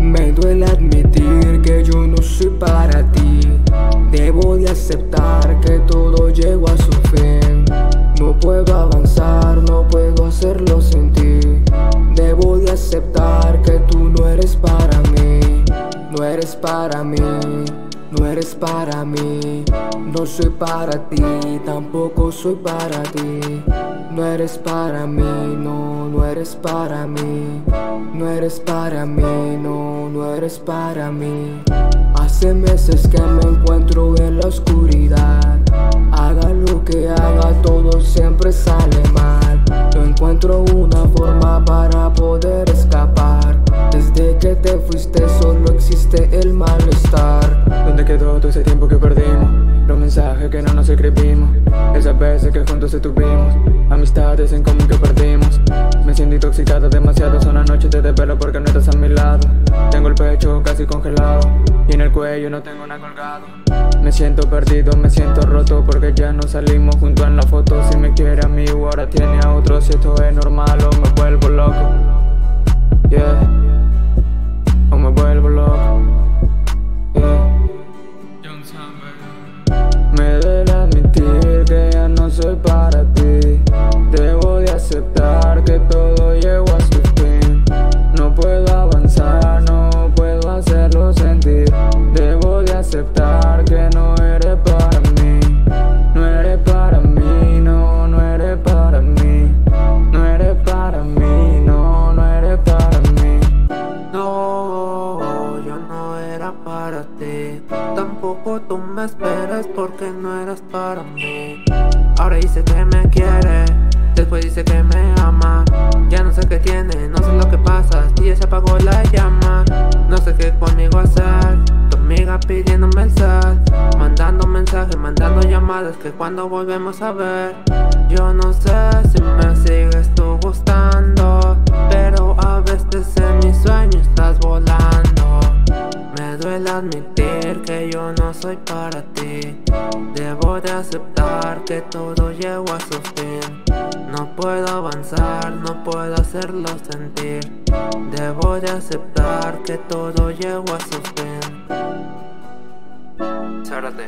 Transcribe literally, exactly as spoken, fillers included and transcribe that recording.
Me duele admitir que yo no soy para ti. Debo de aceptar que todo llegó a su fin. No puedo avanzar, no puedo hacerlo sin ti. Debo de aceptar que tú no eres para mí. No eres para mí, no eres para mí. No soy para ti, tampoco soy para ti. No eres para mí, no, no eres para mí. No eres para mí, no, no eres para mí. Hace meses que me encuentro en la oscuridad. Haga lo que haga, todo siempre sale mal. No encuentro una forma para poder escapar. Desde que te fuiste solo existe el malestar. ¿Dónde quedó todo ese tiempo que perdimos? Los mensajes que no nos escribimos, esas veces que juntos estuvimos, amistades en común que perdimos. Me siento intoxicado demasiado, son las noches de desvelo porque no estás a mi lado. Tengo el pecho casi congelado y en el cuello no tengo nada colgado. Me siento perdido, me siento roto porque ya no salimos juntos en la foto. Si me quiere a mí o ahora tiene a otro, si esto es normal o me vuelvo loco. Yeah, o me vuelvo loco. Yeah. Me duele admitir que ya no soy para ti. Debo de aceptar que todo llegó a su fin. No puedo avanzar, no puedo hacerlo sentir. Debo de aceptar que no eres para mí. No eres para mí, no, no eres para mí. No eres para mí, no, no eres para mí. No, yo no era para ti. Tampoco tú me esperas porque no eras para mí. Ahora dice que me quiere, después dice que me ama. Ya no sé qué tiene, no sé lo que pasa, y ya se apagó la llama. No sé qué conmigo hacer, tu amiga pidiéndome el sal, mandando mensajes, mandando llamadas, que cuando volvemos a ver. Yo no sé si me sigues tú gustando, pero a veces en mis sueños estás volando. Me duele admitir que yo no soy para ti. Debo de aceptar que todo llegó a su fin. No puedo avanzar, no puedo hacerlo sentir. Debo de aceptar que todo llegó a su fin. ZaRaTe.